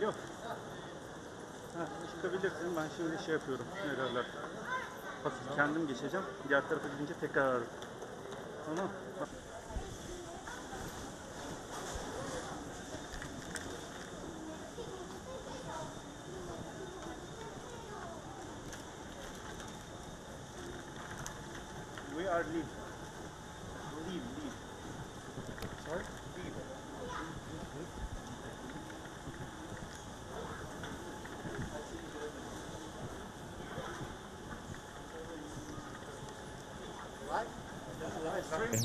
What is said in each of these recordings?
Yok. Ha, çıkabilirsin. Ben şimdi şey yapıyorum. Nelerler. Hafif kendim geçeceğim. Diğer tarafa gidince tekrar ararım. Tamam. We are leaving. Leave. Sorry? Leave.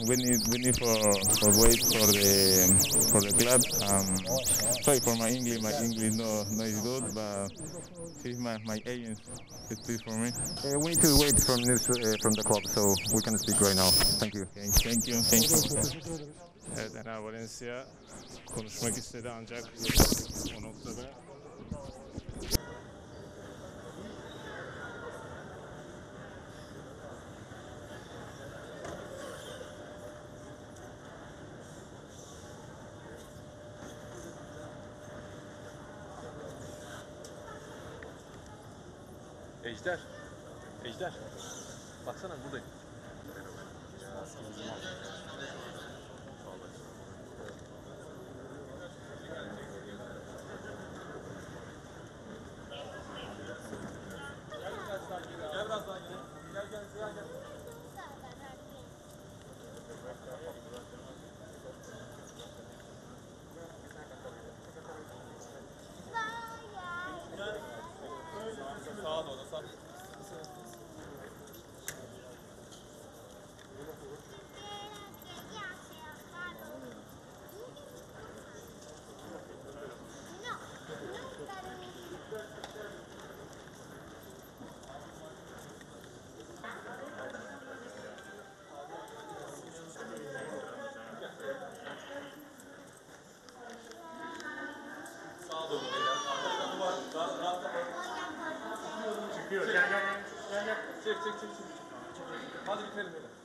We need for wait for the club. Sorry for my English. My English no is good, but here's my agent. It's for me. We need to wait from the club, so we can speak right now. Thank you. Thank you. Evet, Enner Valencia konuşmak istedi ancak o noktada. Ejder, baksana buradayım. Çıkıyor. Gel. Çek. Hadi bitirelim.